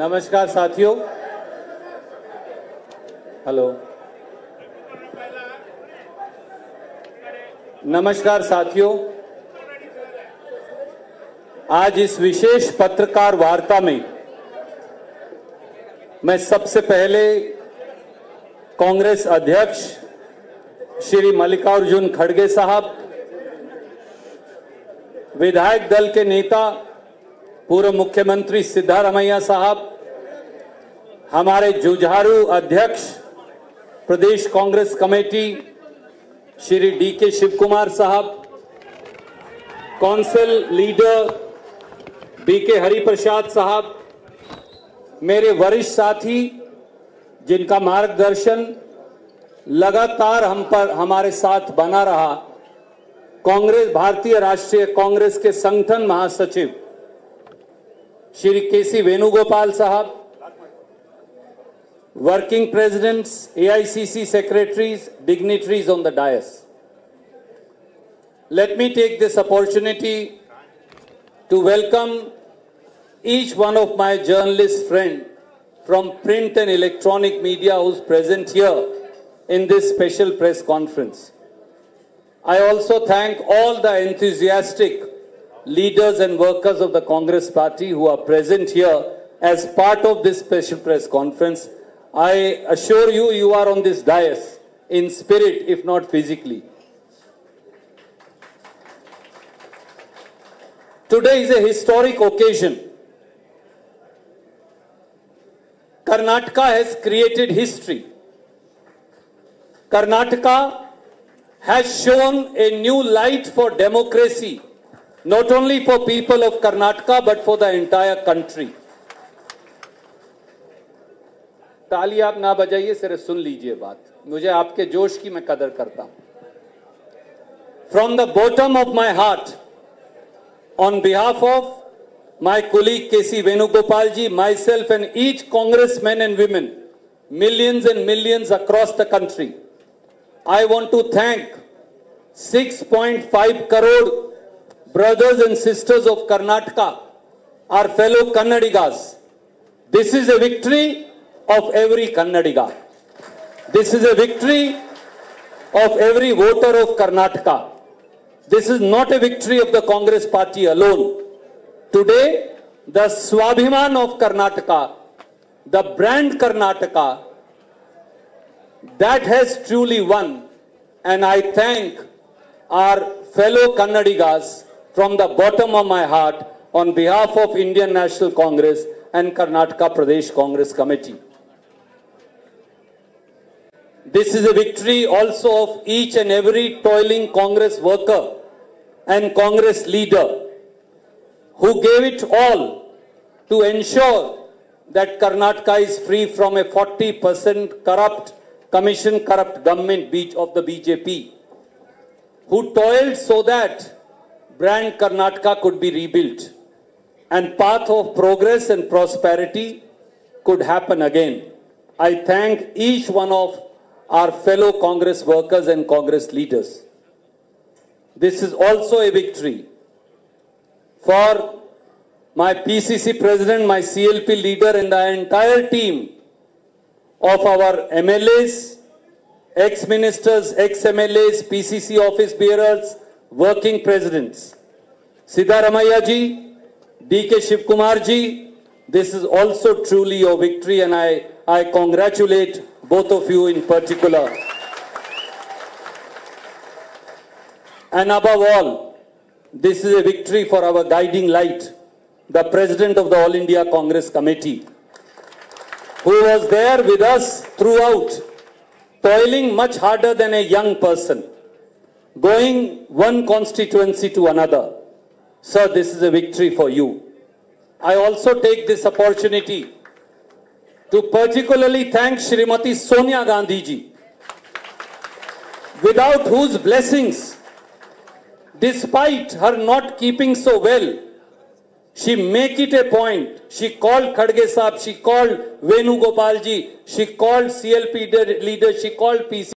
नमस्कार साथियों। हेलो, नमस्कार साथियों। आज इस विशेष पत्रकार वार्ता में मैं सबसे पहले कांग्रेस अध्यक्ष श्री मल्लिकार्जुन खड़गे साहब, विधायक दल के नेता पूर्व मुख्यमंत्री सिद्धारमैया साहब, हमारे जुझारू अध्यक्ष प्रदेश Congress committee Shri D K Shivakumar साहब, कौंसिल लीडर बी के हरिप्रसाद साहब, मेरे वरिष्ठ साथी जिनका मार्गदर्शन लगातार हम पर हमारे साथ बना रहा, कांग्रेस भारतीय राष्ट्रीय कांग्रेस के संगठन महासचिव श्री के.सी. वेणुगोपाल साहब, working presidents, AICC secretaries, dignitaries on the dais, let me take this opportunity to welcome each one of my journalist friend from print and electronic media who is present here in this special press conference. I also thank all the enthusiastic leaders and workers of the Congress party who are present here as part of this special press conference. I assure you, you are on this dais in spirit, if not physically. Today is a historic occasion. Karnataka has created history. Karnataka has shown a new light for democracy, not only for people of Karnataka but for the entire country. ताली आप ना बजाइए, सिर्फ सुन लीजिए बात। मुझे आपके जोश की मैं कदर करता हूँ। From the bottom of my heart, on behalf of my colleague K.C. Venugopal ji, myself, and each Congressman and women, millions and millions across the country, I want to thank 6.5 crore brothers and sisters of Karnataka, our fellow Kannadigas. This is a victory of every Kannadiga. This is a victory of every voter of Karnataka. This is not a victory of the Congress party alone. Today, the Swabhiman of Karnataka, the brand Karnataka, that has truly won, and I thank our fellow Kannadigas from the bottom of my heart on behalf of Indian National Congress and Karnataka Pradesh Congress Committee. This is a victory also of each and every toiling Congress worker and Congress leader who gave it all to ensure that Karnataka is free from a 40% corrupt government of the BJP, who toiled so that brand Karnataka could be rebuilt and path of progress and prosperity could happen again. I thank each one of our fellow Congress workers and Congress leaders. This is also a victory for my PCC president, my CLP leader, and the entire team of our MLAs, ex-ministers, ex-MLAs, PCC office bearers, working presidents. Siddaramaiah ji, D K Shivkumar ji, this is also truly your victory, and I congratulate both of you in particular. And above all, this is a victory for our guiding light, the President of the All India Congress Committee, who was there with us throughout, toiling much harder than a young person, going one constituency to another. Sir, this is a victory for you. I also take this opportunity to particularly thank Shrimati Sonia Gandhi ji, without whose blessings, despite her not keeping so well, she make it a point. She called Khadge Saab, she called Venugopal ji, she called CLP leader, she called PC.